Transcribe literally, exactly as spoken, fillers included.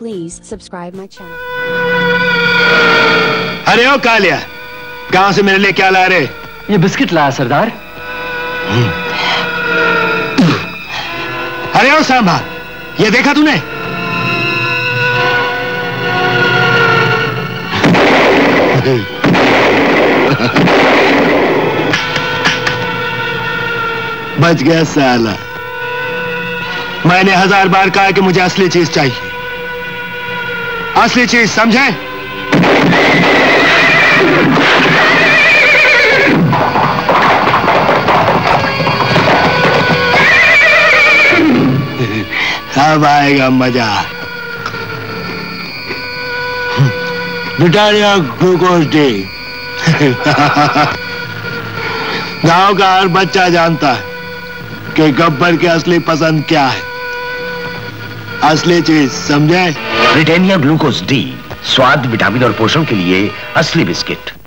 Please subscribe my channel. अरे ओ कालिया, कहाँ से मेरे लिए क्या ला रहे? ये बिस्किट लाया सरदार। अरे ओ सांभा, ये देखा तूने? बच गया साला। मैंने हजार बार कहा कि मुझे असली चीज चाहिए, असली चीज, समझे? अब आएगा मजा। Britannia glucose D. गांव का हर बच्चा जानता है कि गब्बर की असली पसंद क्या है, असली चीज, समझे? ब्रिटानिया ग्लूकोज डी, स्वाद, विटामिन और पोषण के लिए असली बिस्किट।